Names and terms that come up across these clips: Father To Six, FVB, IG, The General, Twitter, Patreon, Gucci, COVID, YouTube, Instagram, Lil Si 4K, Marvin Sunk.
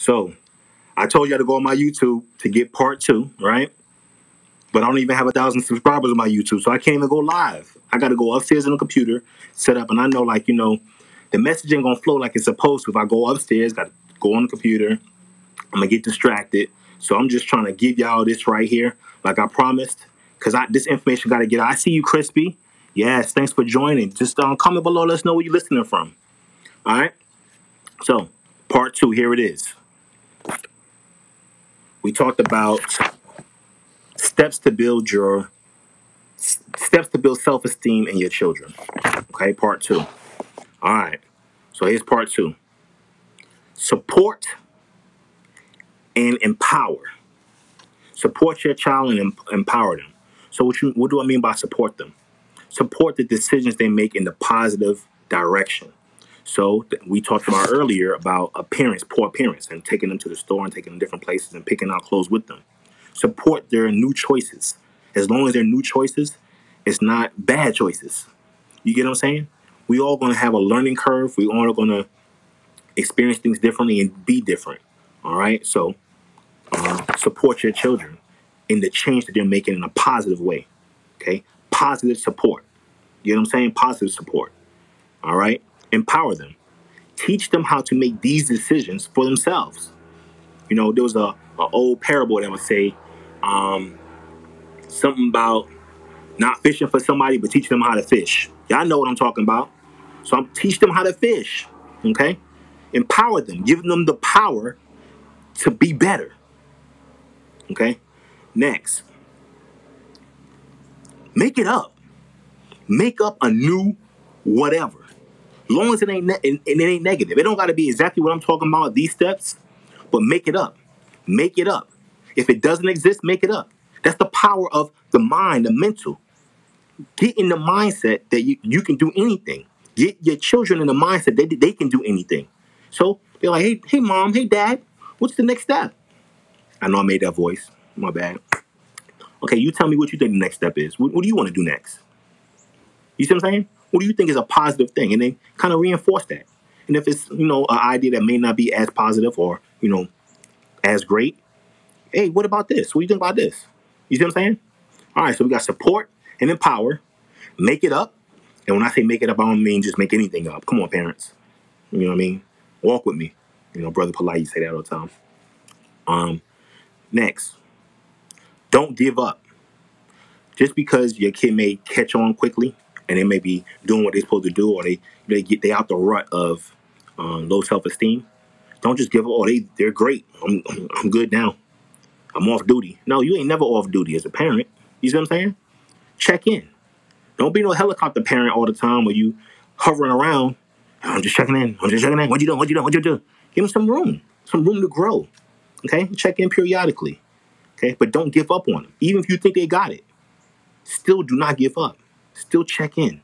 So I told you to go on my YouTube to get part two, right? But I don't even have 1,000 subscribers on my YouTube, so I can't even go live. I got to go upstairs on the computer, set up, and I know, like, you know, the message ain't going to flow like it's supposed to. If I go upstairs, got to go on the computer, I'm going to get distracted. So I'm just trying to give y'all this right here, like I promised, because this information got to get out. I see you, Crispy. Yes, thanks for joining. Just comment below. Let us know where you're listening from. All right? So part two, here it is. We talked about steps to build self-esteem in your children. Okay, part two. All right, so here's part two. Support and empower. Support your child and empower them. So what do I mean by support them? Support the decisions they make in the positive direction. So we talked about earlier about poor parents, and taking them to the store and taking them to different places and picking out clothes with them. Support their new choices. As long as they're new choices, it's not bad choices. You get what I'm saying? We all going to have a learning curve. We all are going to experience things differently and be different. All right? So support your children in the change that they're making in a positive way. Okay? Positive support. You know what I'm saying? Positive support. All right? Empower them. Teach them how to make these decisions for themselves. You know, there was an old parable that would say something about not fishing for somebody, but teaching them how to fish. Y'all know what I'm talking about. So I'm teach them how to fish. Okay? Empower them. Give them the power to be better. Okay? Next. Make it up. Make up a new whatever. Long as it ain't negative. It don't got to be exactly what I'm talking about, these steps, but make it up. Make it up. If it doesn't exist, make it up. That's the power of the mind, the mental. Get in the mindset that you can do anything. Get your children in the mindset that they can do anything. So they're like, hey, mom, hey, dad, what's the next step? I know I made that voice. My bad. Okay, you tell me what you think the next step is. What do you want to do next? You see what I'm saying? What do you think is a positive thing? And they kind of reinforce that. And if it's, you know, an idea that may not be as positive or, you know, as great, hey, what about this? What do you think about this? You see what I'm saying? All right, so we got support and empower. Make it up. And when I say make it up, I don't mean just make anything up. Come on, parents. You know what I mean? Walk with me. You know, Brother Polite, you say that all the time. Next. Don't give up. Just because your kid may catch on quickly, and they may be doing what they're supposed to do, or they out the rut of low self-esteem. Don't just give up. Oh, they're great. I'm good now. I'm off duty. No, you ain't never off duty as a parent. You see what I'm saying? Check in. Don't be no helicopter parent all the time where you hovering around. I'm just checking in. I'm just checking in. What you doing? What you doing? What you doing? Give them some room. Some room to grow. Okay? Check in periodically. Okay? But don't give up on them. Even if you think they got it, still do not give up. Still check in.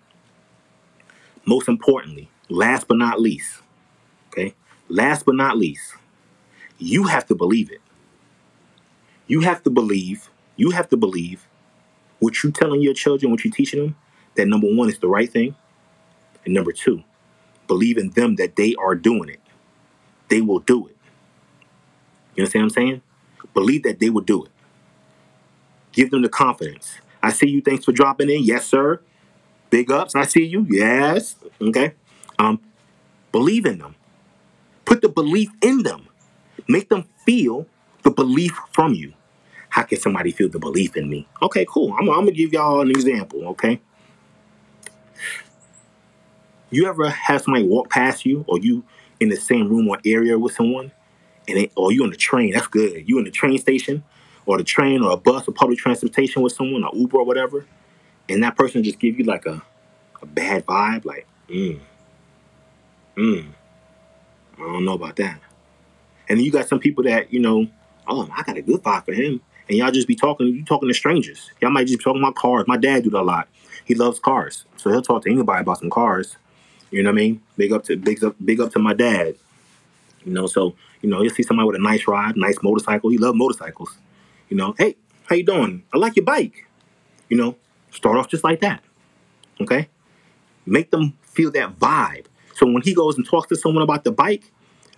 Most importantly, last but not least, okay? Last but not least, you have to believe it. You have to believe what you're telling your children, what you're teaching them, that number one, is the right thing. And number two, believe in them that they are doing it. They will do it. You understand what I'm saying? Believe that they will do it. Give them the confidence. I see you. Thanks for dropping in. Yes, sir. Big ups. I see you. Yes. Okay. Believe in them. Put the belief in them. Make them feel the belief from you. How can somebody feel the belief in me? Okay, cool. I'm going to give y'all an example, okay? You ever have somebody walk past you, or you in the same room or area with someone, and or you on the train? That's good. You in the train station, or the train, or a bus, or public transportation with someone, or Uber, or whatever, and that person just give you like a bad vibe, like, I don't know about that. And then you got some people that, you know, oh, I got a good vibe for him, and y'all just be talking. You talking to strangers. Y'all might just be talking about cars. My dad do that a lot. He loves cars, so he'll talk to anybody about some cars. You know what I mean? Big up to my dad. You know, so you know, you'll see somebody with a nice ride, nice motorcycle. He loves motorcycles. You know, hey, how you doing? I like your bike. You know, start off just like that. Okay? Make them feel that vibe. So when he goes and talks to someone about the bike,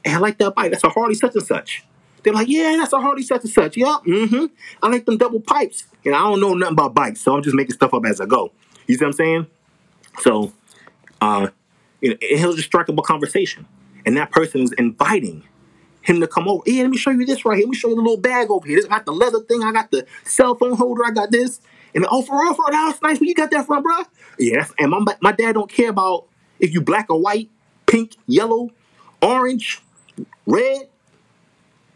Hey, I like that bike. That's a Harley such and such. They're like, yeah, that's a Harley such and such. Yeah, mm-hmm. I like them double pipes. And I don't know nothing about bikes, so I'm just making stuff up as I go. You see what I'm saying? So, you know, he'll just strike up a conversation. And that person is inviting him to come over. Yeah, let me show you this right here. Let me show you the little bag over here. This, I got the leather thing. I got the cell phone holder. I got this. And oh, for real, that was nice. Where you got that from, bro? Yeah. And my dad don't care about if you black or white, pink, yellow, orange, red.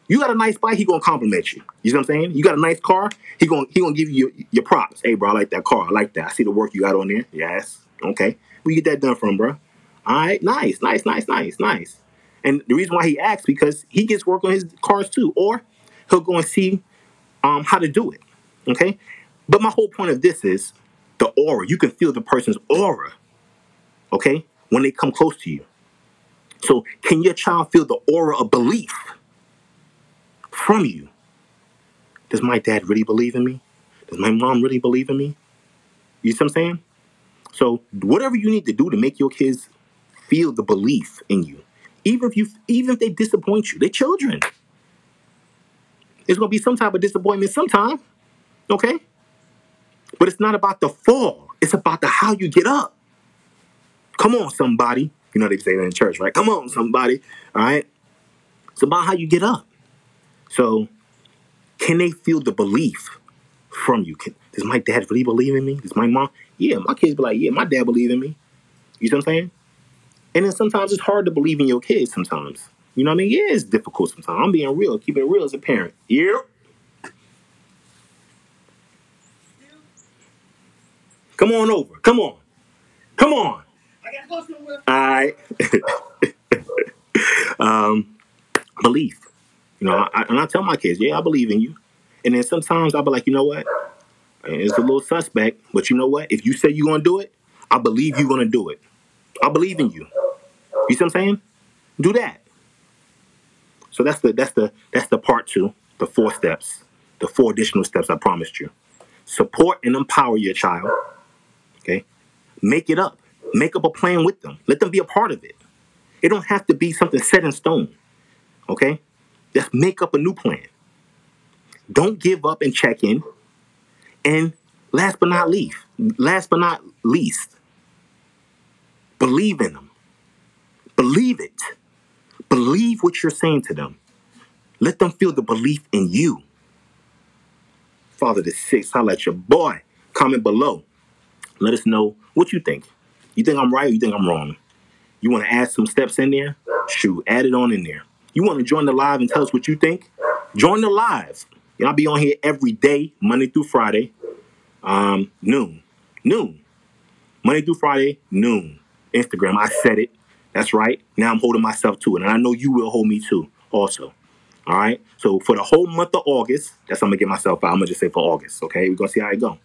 You got a nice bike, he gonna compliment you. You know what I'm saying? You got a nice car, he gonna give you your props. Hey, bro, I like that car. I like that. I see the work you got on there. Yes. Okay. Where you get that done from, bro? All right. Nice, nice, nice, nice, nice. And the reason why he asks, because he gets work on his cars too, or he'll go and see how to do it. Okay? But my whole point of this is the aura. You can feel the person's aura, okay, when they come close to you. So can your child feel the aura of belief from you? Does my dad really believe in me? Does my mom really believe in me? You see what I'm saying? So whatever you need to do to make your kids feel the belief in you, even if they disappoint you, they're children. There's going to be some type of disappointment sometime, okay? But it's not about the fall. It's about the how you get up. Come on, somebody. You know they say that in church, right? Come on, somebody. All right? It's about how you get up. So, can they feel the belief from you? Does my dad really believe in me? Does my mom? Yeah, my kids be like, yeah, my dad believe in me. You see what I'm saying? And then sometimes it's hard to believe in your kids sometimes. You know what I mean? Yeah, it's difficult sometimes. I'm being real. Keeping it real as a parent. Yep. Come on over. Come on. Come on. I gotta go somewhere. All right. Belief. You know, I tell my kids, yeah, I believe in you. And then sometimes I'll be like, you know what? It's a little suspect, but you know what? If you say you're going to do it, I believe you're going to do it. I believe in you. You see what I'm saying? Do that. So that's the part two, the 4 steps, the 4 additional steps I promised you. Support and empower your child. Okay? Make it up. Make up a plan with them. Let them be a part of it. It don't have to be something set in stone. Okay? Just make up a new plan. Don't give up and check in. And last but not least, believe in them. Believe it. Believe what you're saying to them. Let them feel the belief in you. Father to Six, holla at your boy. Comment below. Let us know what you think. You think I'm right or you think I'm wrong? You want to add some steps in there? Shoot, add it on in there. You want to join the live and tell us what you think? Join the live. And I'll be on here every day, Monday through Friday, noon. Monday through Friday, noon. Instagram, I said it. That's right. Now I'm holding myself to it. And I know you will hold me to also. All right? So for the whole month of August, that's I'm going to get myself out. I'm going to just say for August, okay? We're going to see how it goes.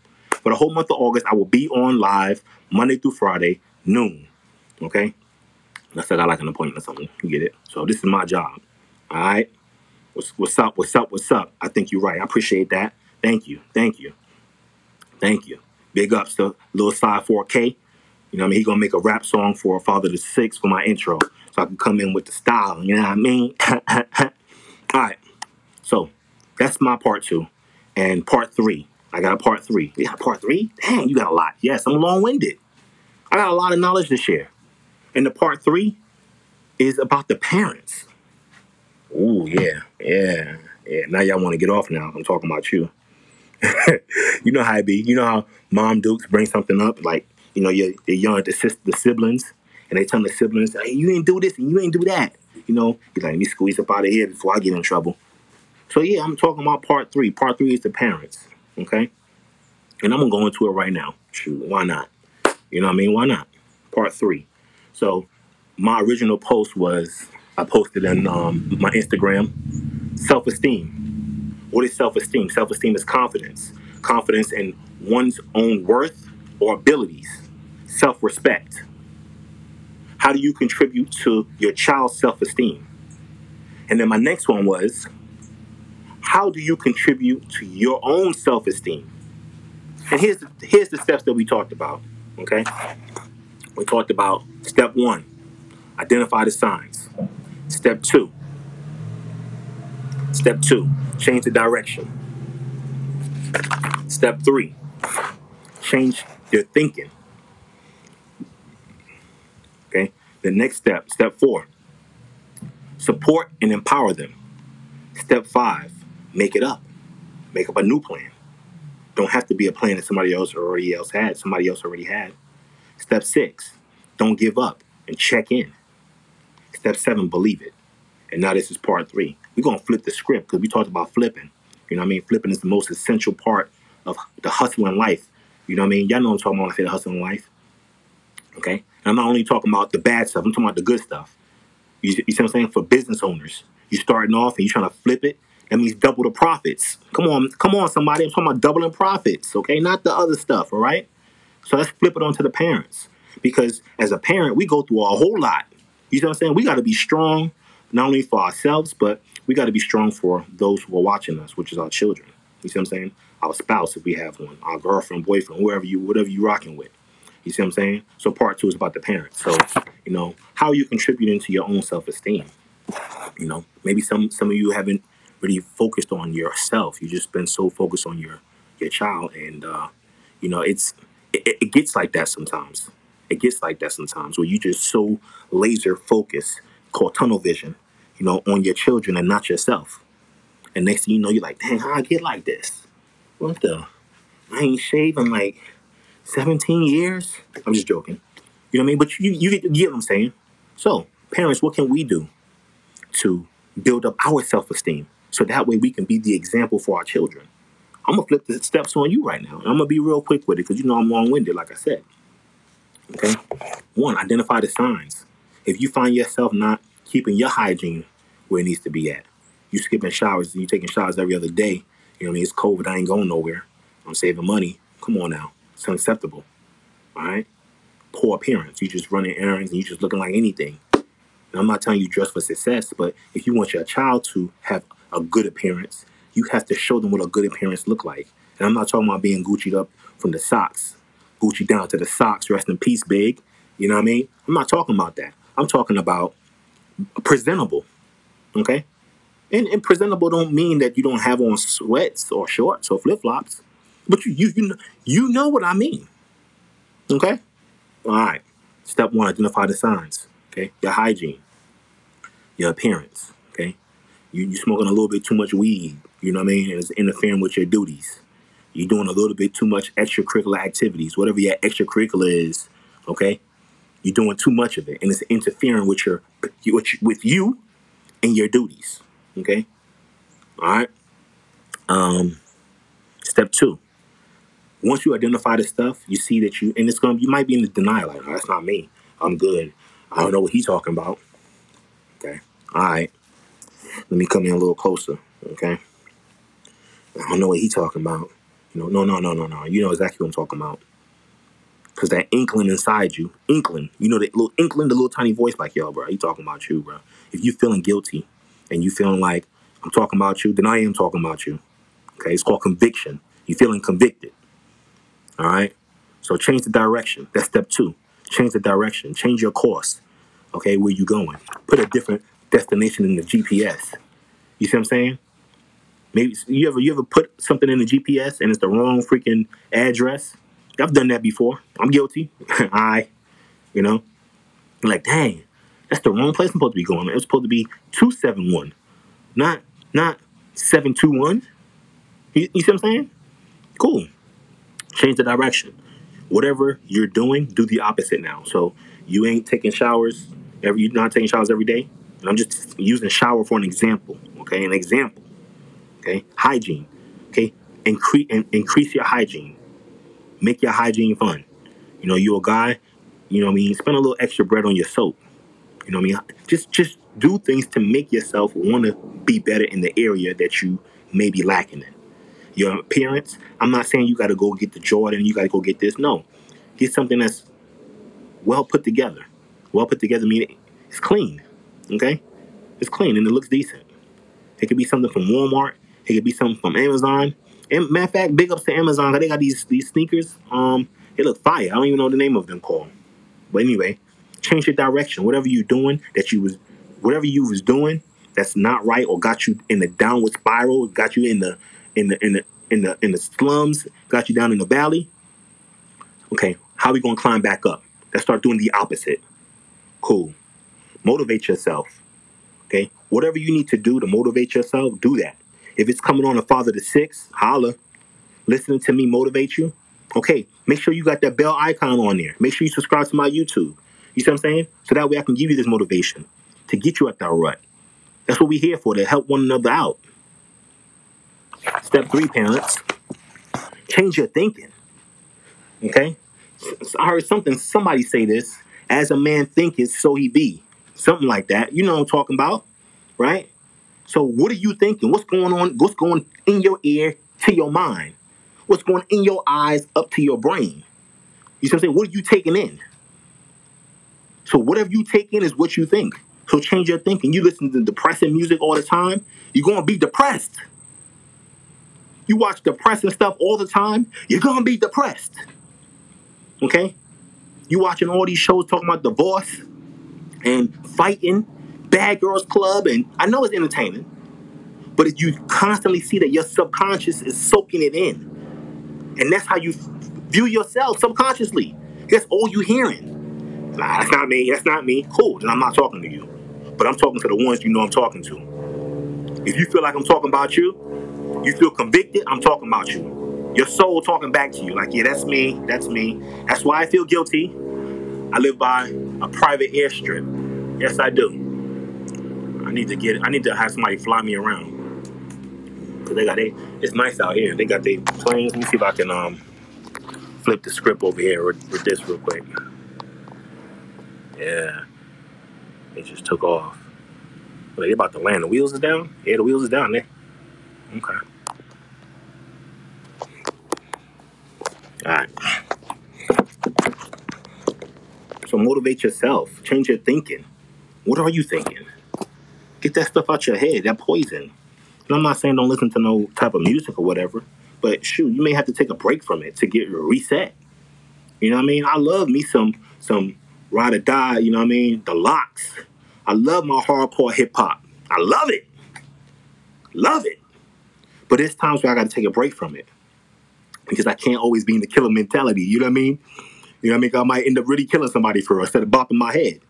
For the whole month of August, I will be on live Monday through Friday, noon, okay? I said I like an appointment or something. You get it? So this is my job. All right? What's up? What's up? What's up? I think you're right. I appreciate that. Thank you. Thank you. Thank you. Big ups to Lil Si 4K. You know what I mean? He's going to make a rap song for Father to Six for my intro. So I can come in with the style. You know what I mean? All right. So that's my part 2. And part 3. I got a part 3. You got a part 3? Dang, you got a lot. Yes, I'm long-winded. I got a lot of knowledge to share. And the part 3 is about the parents. Ooh, yeah, yeah, yeah. Now y'all want to get off now. I'm talking about you. You know how it be. You know how Mom Dukes bring something up, like, you know, your young, the siblings, and they tell the siblings, hey, you ain't do this and you ain't do that. You know, you're like, let me squeeze up out of here before I get in trouble. So, yeah, I'm talking about part 3. Part 3 is the parents, okay? And I'm going to go into it right now. Shoot, why not? You know what I mean? Why not? Part 3. So my original post was, I posted on my Instagram, self-esteem. What is self-esteem? Self-esteem is confidence. Confidence in one's own worth or abilities. Self-respect. How do you contribute to your child's self-esteem? And then my next one was, how do you contribute to your own self-esteem? And here's the steps that we talked about, okay? We talked about step 1, identify the signs. Step 2, Step 2, change the direction. Step 3, change your thinking. Okay, the next step, step 4, support and empower them. Step 5, make it up. Make up a new plan. Don't have to be a plan that somebody else already had. Step 6, don't give up and check in. Step 7, believe it. And now this is part 3. We're going to flip the script because we talked about flipping. You know what I mean? Flipping is the most essential part of the hustling life. You know what I mean? Y'all know what I'm talking about when I say the hustling life. Okay? And I'm not only talking about the bad stuff. I'm talking about the good stuff. You see what I'm saying? For business owners, you're starting off and you're trying to flip it. That means double the profits. Come on, somebody. I'm talking about doubling profits, okay? Not the other stuff, all right? So let's flip it onto the parents, because as a parent, we go through a whole lot. You know what I'm saying? We got to be strong, not only for ourselves, but we got to be strong for those who are watching us, which is our children. You see what I'm saying? Our spouse, if we have one, our girlfriend, boyfriend, whatever you rocking with. You see what I'm saying? So part 2 is about the parents. So, you know, how are you contributing to your own self-esteem? You know, maybe some of you haven't really focused on yourself. You've just been so focused on your child. And, you know, it gets like that sometimes. It gets like that sometimes, where you just so laser focused, called tunnel vision, you know, on your children and not yourself. And next thing you know, you're like, dang, how I get like this? What the? I ain't shaved in like 17 years. I'm just joking. You know what I mean? But you get what I'm saying. So parents, what can we do to build up our self-esteem so that way we can be the example for our children? I'm going to flip the steps on you right now. And I'm going to be real quick with it because, you know, I'm long-winded, like I said. Okay? 1, identify the signs. If you find yourself not keeping your hygiene where it needs to be at, you skipping showers and you taking showers every other day, you know what I mean? It's COVID. I ain't going nowhere. I'm saving money. Come on now. It's unacceptable. All right? Poor appearance. You just running errands and you just looking like anything. And I'm not telling you dress for success, but if you want your child to have a good appearance, you have to show them what a good appearance look like. And I'm not talking about being Gucci'd up from the socks. Gucci down to the socks, rest in peace, big. You know what I mean? I'm not talking about that. I'm talking about presentable, okay? And presentable don't mean that you don't have on sweats or shorts or flip-flops, but you know what I mean, okay? All right, step 1, identify the signs, okay? Your hygiene, your appearance, okay? You're smoking a little bit too much weed, you know what I mean? And it's interfering with your duties. You're doing a little bit too much extracurricular activities, whatever your extracurricular is, okay? You're doing too much of it, and it's interfering with you and your duties, okay? All right? Step 2. Once you identify the stuff, you see that you might be in the denial, like, oh, that's not me. I'm good. I don't know what he's talking about. Okay? All right. Let me come in a little closer, okay? I don't know what he's talking about. No. You know exactly what I'm talking about. Because that inkling inside you, you know, that little inkling, the little tiny voice like, yo, bro, he talking about you, bro. If you feeling guilty and you feeling like I'm talking about you, then I am talking about you. Okay, it's called conviction. You feeling convicted. All right? So change the direction. That's step 2. Change the direction. Change your course. Okay, where you going? Put a different destination in the GPS. You see what I'm saying? Maybe you ever put something in the GPS and it's the wrong freaking address? I've done that before. I'm guilty. You know, I'm like, dang, that's the wrong place I'm supposed to be going. It was supposed to be 271, not 721. You see what I'm saying? Cool. Change the direction. Whatever you're doing, do the opposite now. So you ain't taking showers. You're not taking showers every day. And I'm just using shower for an example. Okay, an example. Okay, hygiene. Okay, increase your hygiene. Make your hygiene fun. You know, you're a guy. You know what I mean? Spend a little extra bread on your soap. You know what I mean? Just do things to make yourself want to be better in the area that you may be lacking in. Your appearance. I'm not saying you got to go get the Jordan. You got to go get this. No, get something that's well put together. Well put together meaning it's clean. Okay, it's clean and it looks decent. It could be something from Walmart. It could be something from Amazon. And matter of fact, big ups to Amazon. They got these sneakers. They look fire. I don't even know the name of them called. But anyway, change your direction. Whatever you was doing that's not right, or got you in the downward spiral, got you in the slums, got you down in the valley. Okay, how are we gonna climb back up? Let's start doing the opposite. Cool. Motivate yourself. Okay, whatever you need to do to motivate yourself, do that. If it's coming on a Father to Six, holla. Listening to me motivate you. Okay, make sure you got that bell icon on there. Make sure you subscribe to my YouTube. You see what I'm saying? So that way I can give you this motivation to get you out that rut. That's what we're here for, to help one another out. Step 3, parents. Change your thinking. Okay? I heard somebody say this. As a man thinketh, so he be. Something like that. You know what I'm talking about, right? So what are you thinking? What's going on? What's going in your ear to your mind? What's going in your eyes up to your brain? You see what I'm saying? What are you taking in? So whatever you take in is what you think. So change your thinking. You listen to depressing music all the time, you're going to be depressed. You watch depressing stuff all the time, you're going to be depressed. Okay? You watching all these shows talking about divorce and fighting, Bad Girls Club, and I know it's entertaining, but if you constantly see that your subconscious is soaking it in. And that's how you view yourself subconsciously. That's all you're hearing. Nah, that's not me. That's not me. Cool. Then I'm not talking to you. But I'm talking to the ones you know I'm talking to. If you feel like I'm talking about you, you feel convicted, I'm talking about you. Your soul talking back to you. Like, yeah, that's me. That's me. That's why I feel guilty. I live by a private airstrip. Yes, I do. I need to have somebody fly me around. Cause it's nice out here. They got their planes. Let me see if I can flip the script over here with this real quick. Yeah, they just took off. Well, they about to land. The wheels is down. Yeah, the wheels is down there. Okay. All right. So motivate yourself. Change your thinking. What are you thinking? Get that stuff out your head. That poison. And I'm not saying don't listen to no type of music or whatever, but shoot, you may have to take a break from it to get reset. You know what I mean? I love me some Ride or Die, you know what I mean? The Locks. I love my hardcore hip-hop. I love it. Love it. But there's times where I got to take a break from it because I can't always be in the killer mentality, you know what I mean? You know what I mean? I might end up really killing somebody for instead of bopping my head.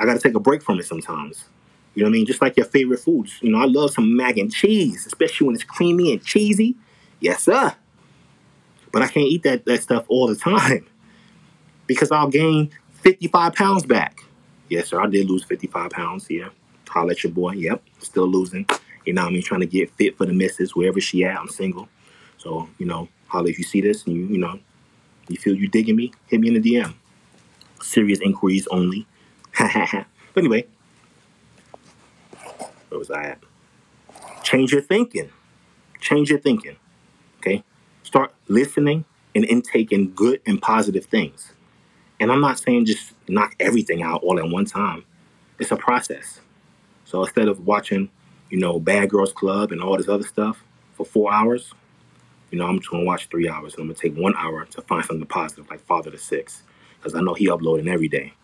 I got to take a break from it sometimes. You know what I mean? Just like your favorite foods. You know, I love some mac and cheese, especially when it's creamy and cheesy. Yes, sir. But I can't eat that stuff all the time because I'll gain 55 pounds back. Yes, sir. I did lose 55 pounds. Yeah. Holler at your boy. Yep. Still losing. You know what I mean? Trying to get fit for the missus, wherever she at. I'm single. So, you know, holler if you see this and you feel you digging me, hit me in the DM. Serious inquiries only. But anyway. Where was I at? Change your thinking. Change your thinking. Okay? Start listening and intaking good and positive things. And I'm not saying just knock everything out all at one time. It's a process. So instead of watching, you know, Bad Girls Club and all this other stuff for 4 hours, you know, I'm just going to watch 3 hours. And I'm going to take 1 hour to find something positive like Father to Six. Because I know he uploading every day.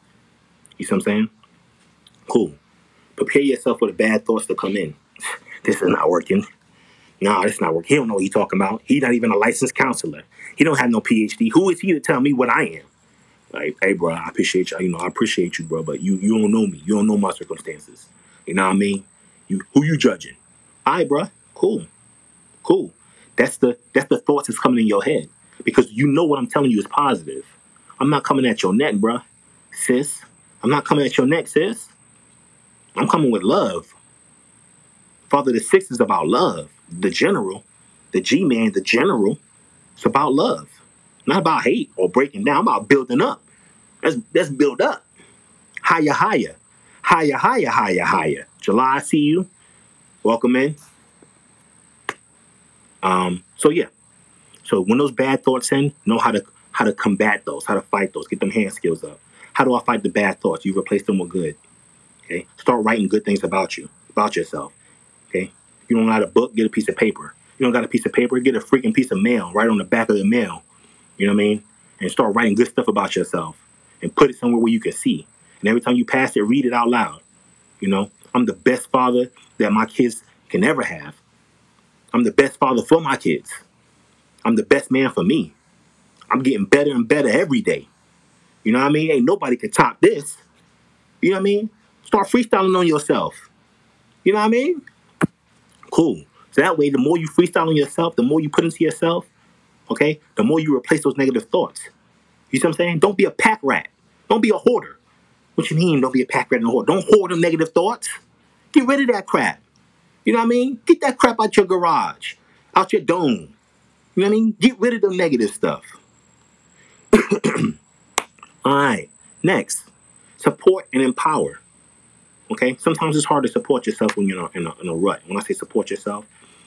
You see what I'm saying? Cool. Prepare yourself for the bad thoughts to come in. This is not working. Nah, this is not working. He don't know what he's talking about. He's not even a licensed counselor. He don't have no PhD. Who is he to tell me what I am? Like, hey, bro, I appreciate you. You know, I appreciate you, bro, but you don't know me. You don't know my circumstances. You know what I mean? Who you judging? All right, bro. Cool. Cool. That's the thoughts that's coming in your head because you know what I'm telling you is positive. I'm not coming at your neck, bro, sis. I'm not coming at your neck, sis. I'm coming with love. Father to Six is about love. The general, the G-man, the general, it's about love. Not about hate or breaking down. I'm about building up. Let's build up. Higher, higher. Higher, higher, higher, higher. July, I see you. Welcome in. So, yeah. So, when those bad thoughts in, know how to combat those, how to fight those. Get them hand skills up. How do I fight the bad thoughts? You replace them with good. Okay? Start writing good things about you, about yourself. Okay? You don't got a book, get a piece of paper. You don't got a piece of paper, get a freaking piece of mail right on the back of the mail. You know what I mean? And start writing good stuff about yourself and put it somewhere where you can see. And every time you pass it, read it out loud. You know? I'm the best father that my kids can ever have. I'm the best father for my kids. I'm the best man for me. I'm getting better and better every day. You know what I mean? Ain't nobody can top this. You know what I mean? Start freestyling on yourself. You know what I mean? Cool. So that way, the more you freestyle on yourself, the more you put into yourself, okay, the more you replace those negative thoughts. You see what I'm saying? Don't be a pack rat. Don't be a hoarder. What you mean don't be a pack rat and a hoarder? Don't hoard them negative thoughts. Get rid of that crap. You know what I mean? Get that crap out your garage, out your dome. You know what I mean? Get rid of the negative stuff. All right. Next, support and empower. Okay? Sometimes it's hard to support yourself when you're in a rut. When I say support yourself,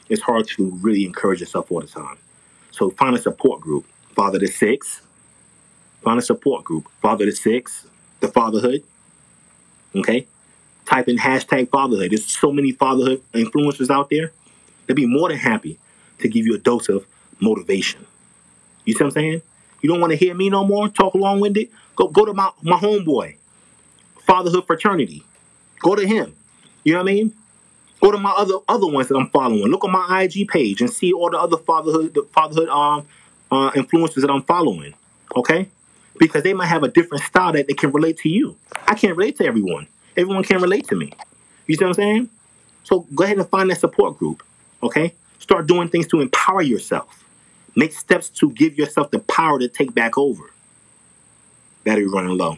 it's hard to really encourage yourself all the time. So find a support group. Father to Six. Find a support group. Father to Six. The Fatherhood. Okay? Type in hashtag fatherhood. There's so many fatherhood influencers out there. They'll be more than happy to give you a dose of motivation. You see what I'm saying? You don't want to hear me no more? Talk long-winded? Go to my homeboy. Fatherhood Fraternity. Go to him. You know what I mean? Go to my other ones that I'm following. Look on my IG page and see all the other fatherhood influencers that I'm following. Okay? Because they might have a different style that they can relate to you. I can't relate to everyone. Everyone can't relate to me. You see what I'm saying? So go ahead and find that support group. Okay? Start doing things to empower yourself. Make steps to give yourself the power to take back over. Battery running low.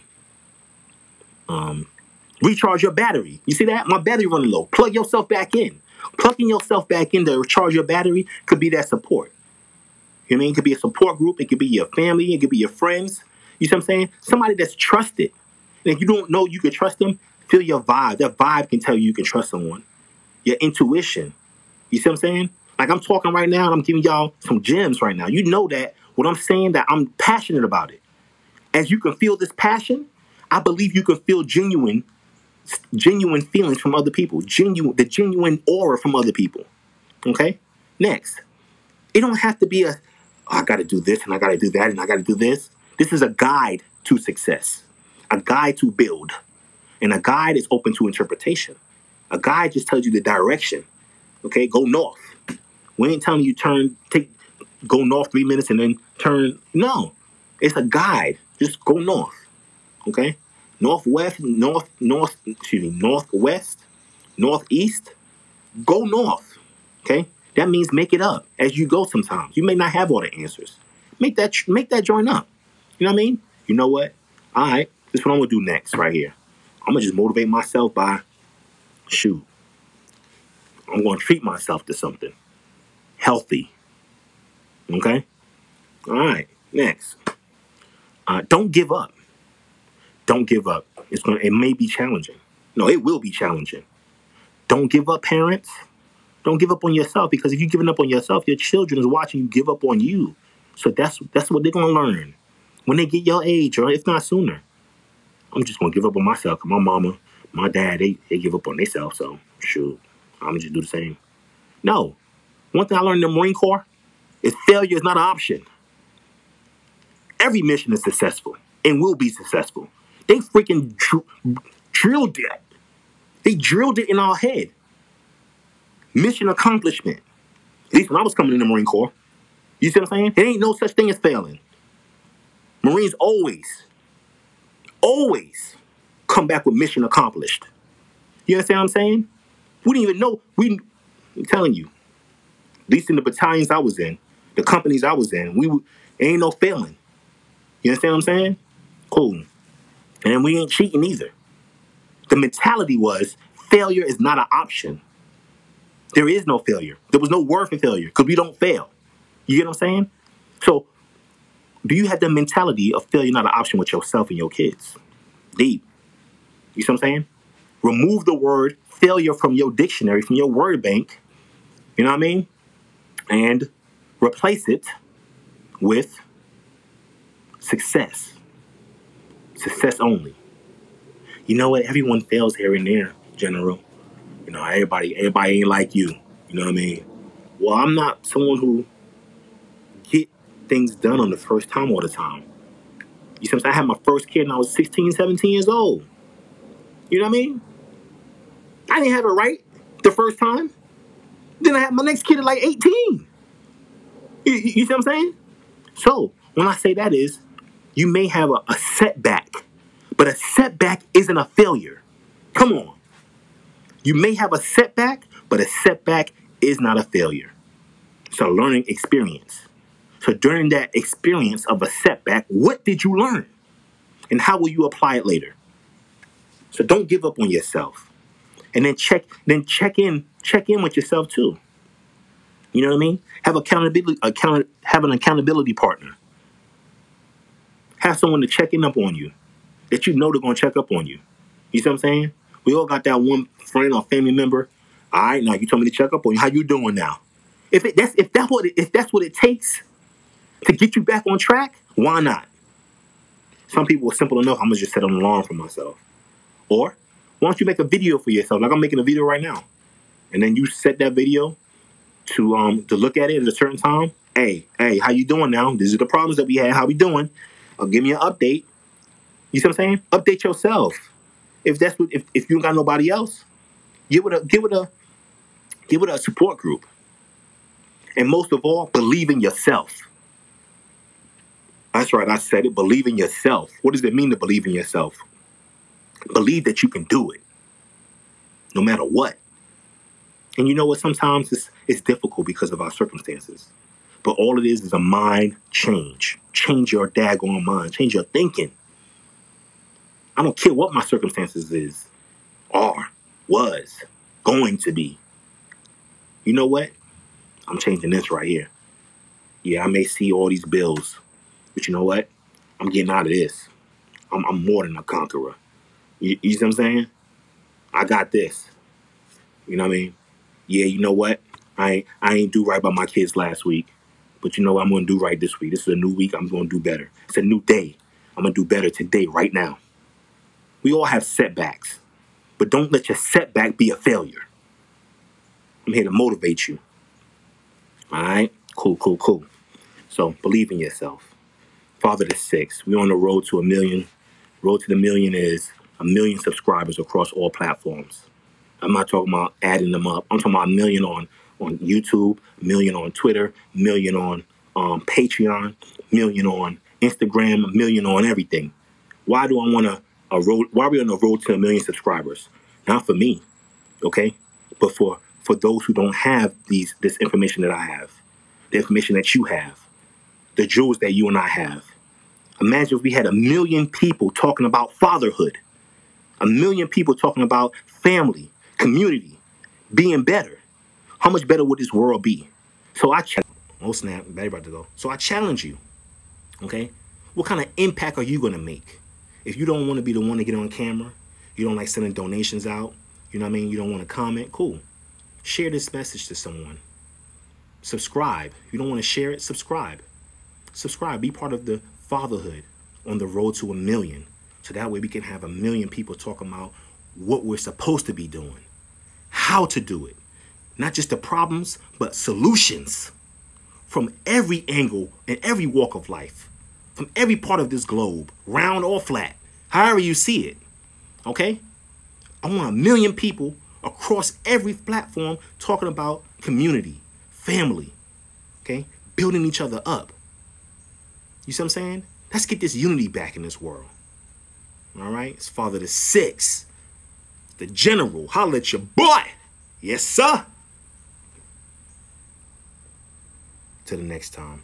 Recharge your battery. You see that? My battery running low. Plug yourself back in. Plugging yourself back in to recharge your battery could be that support. You know what I mean? It could be a support group. It could be your family. It could be your friends. You see what I'm saying? Somebody that's trusted. And if you don't know you can trust them, feel your vibe. That vibe can tell you you can trust someone. Your intuition. You see what I'm saying? Like I'm talking right now and I'm giving y'all some gems right now. You know that what I'm saying, that I'm passionate about it. As you can feel this passion, I believe you can feel genuine feelings from other people, the genuine aura from other people. Okay? Next, it don't have to be a, oh, I got to do this and I got to do that and I got to do this. This is a guide to success, a guide to build, and a guide is open to interpretation. A guide just tells you the direction. Okay, go north. We ain't telling you go north 3 minutes and then turn. No, it's a guide. Just go north. Okay, northwest, northeast. Go north. Okay, that means make it up as you go. Sometimes you may not have all the answers. Make that join up. You know what I mean? You know what? All right, this is what I'm gonna do next right here. I'm gonna just motivate myself by I'm gonna treat myself to something healthy. Okay? All right, next. Don't give up. Don't give up. It may be challenging. No, it will be challenging. Don't give up, parents. Don't give up on yourself, because if you're giving up on yourself, your children is watching you give up on you. So that's what they're gonna learn when they get your age, or if not sooner. I'm just gonna give up on myself. My mama, my dad, they give up on themselves, so shoot, I'm gonna just do the same. No. One thing I learned in the Marine Corps is failure is not an option. Every mission is successful and will be successful. They freaking drilled it. They drilled it in our head. Mission accomplishment. At least when I was coming in the Marine Corps. You see what I'm saying? There ain't no such thing as failing. Marines always come back with mission accomplished. You understand what I'm saying? We didn't even know. I'm telling you, at least in the battalions I was in, the companies I was in, ain't no failing. You understand what I'm saying? Cool. And we ain't cheating either. The mentality was failure is not an option. There is no failure. There was no word for failure because we don't fail. You get what I'm saying? So do you have the mentality of failure not an option with yourself and your kids? Deep. You see what I'm saying? Remove the word failure from your dictionary, from your word bank, you know what I mean? And replace it with success. Success only. You know what? Everyone fails here and there, General. You know, everybody ain't like you. You know what I mean? Well, I'm not someone who get things done on the first time all the time. You see what I'm saying? I had my first kid and I was 16, 17 years old. You know what I mean? I didn't have it right the first time. Then I had my next kid at like 18. You see what I'm saying? So when I say that is, you may have a setback, but a setback isn't a failure. Come on. You may have a setback, but a setback is not a failure. It's a learning experience. So during that experience of a setback, what did you learn? And how will you apply it later? So don't give up on yourself. And then check in with yourself too. You know what I mean? Have an accountability partner. Have someone to check in up on you that you know they're going to check up on you. You see what I'm saying? We all got that one friend or family member. All right, now you told me to check up on you. How you doing now? If that's what it takes to get you back on track, why not? Some people are simple enough. I'm gonna just set an alarm for myself. Or why don't you make a video for yourself? Like I'm making a video right now, and then you set that video to look at it at a certain time. Hey, how you doing now? These are the problems that we had. How we doing? Give me an update. You see what I'm saying? Update yourself. If that's what, if you don't got nobody else, give it a support group. And most of all, believe in yourself. That's right, I said it. Believe in yourself. What does it mean to believe in yourself? Believe that you can do it, no matter what. And you know what? Sometimes it's difficult because of our circumstances. But all it is a mind change. Change your daggone mind. Change your thinking. I don't care what my circumstances was, going to be. You know what? I'm changing this right here. Yeah, I may see all these bills, but you know what? I'm getting out of this. I'm more than a conqueror. You see what I'm saying? I got this. You know what I mean? Yeah, you know what? I ain't do right by my kids last week, but you know what? I'm going to do right this week. This is a new week. I'm going to do better. It's a new day. I'm going to do better today, right now. We all have setbacks, but don't let your setback be a failure. I'm here to motivate you. All right? Cool. So believe in yourself. Father to Six. We're on the road to a million. Road to the million is a million subscribers across all platforms. I'm not talking about adding them up. I'm talking about a million on YouTube, a million on Twitter, a million on Patreon, a million on Instagram, a million on everything. Why do I want to? Why are we on the road to a million subscribers? Not for me, okay? But for those who don't have this information that I have, the information that you have, the jewels that you and I have. Imagine if we had a million people talking about fatherhood, a million people talking about family, community, being better. How much better would this world be? So I challenge you. Oh, snap. Battery about to go. So I challenge you, okay? What kind of impact are you going to make? If you don't want to be the one to get on camera, you don't like sending donations out, you know what I mean? You don't want to comment, cool. Share this message to someone. Subscribe. If you don't want to share it, subscribe. Subscribe. Be part of the fatherhood on the road to a million. So that way we can have a million people talking about what we're supposed to be doing, how to do it. Not just the problems, but solutions from every angle and every walk of life. From every part of this globe, round or flat, however you see it, okay? I want a million people across every platform talking about community, family, okay? Building each other up. You see what I'm saying? Let's get this unity back in this world, all right? It's Father to Six, the General. Holla at your boy. Yes, sir. Till the next time.